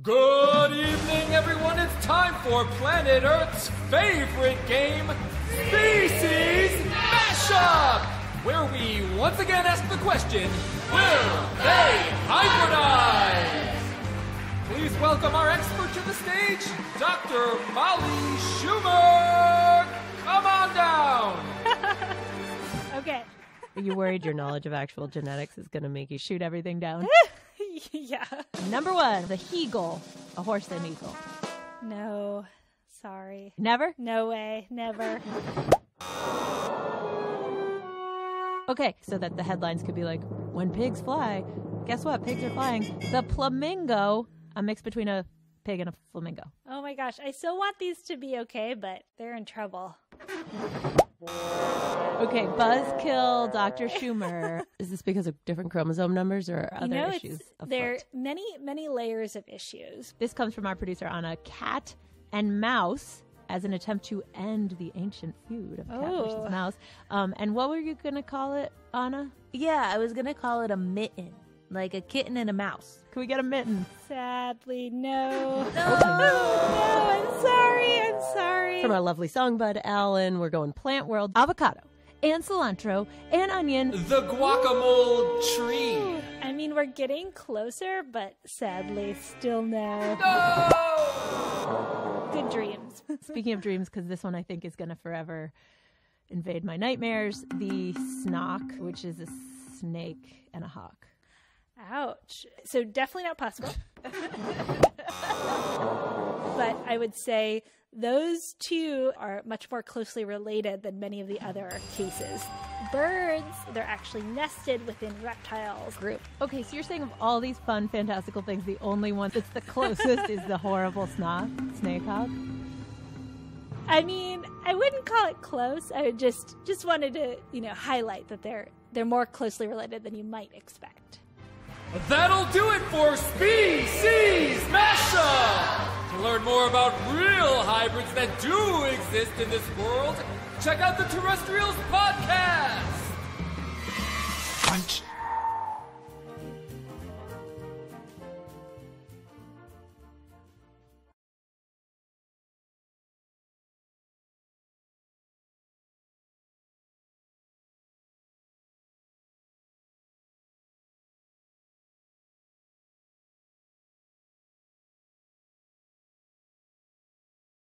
Good evening, everyone. It's time for Planet Earth's favorite game, Species Mashup, where we once again ask the question, will they hybridize? Please welcome our expert to the stage, Dr. Molly Schumer. Come on down. Okay. Are you worried your knowledge of actual genetics is going to make you shoot everything down? Yeah. Number one, the he-eagle. A horse and eagle. No. Sorry. Never? No way. Never. Okay, so that the headlines could be like, when pigs fly, guess what? Pigs are flying. The flamingo, a mix between a pig and a flamingo. Oh my gosh, I still want these to be okay, but they're in trouble. Okay, buzzkill Dr. Schumer. Is this because of different chromosome numbers or other issues? There are many, many layers of issues. This comes from our producer, Anna. Cat and mouse as an attempt to end the ancient feud of cat versus mouse. And what were you going to call it, Anna? Yeah, I was going to call it a mitten. Like a kitten and a mouse. Can we get a mitten? Sadly, no. No, I'm sorry. From our lovely songbud, Alan, we're going plant world. Avocado and cilantro and onion. The guacamole tree. I mean, we're getting closer, but sadly, still no. No! Good dreams. Speaking of dreams, because this one I think is going to forever invade my nightmares, the snock, which is a snake and a hawk. Ouch. So definitely not possible. But I would say those two are much more closely related than many of the other cases. Birds, they're actually nested within reptiles group. Okay, so you're saying of all these fun, fantastical things, the only one that's the closest is the horrible snake hawk? I mean, I wouldn't call it close. I just wanted to, highlight that they're more closely related than you might expect. That'll do it for Species Mashup! To learn more about real hybrids that do exist in this world, check out the Terrestrials podcast! Punch.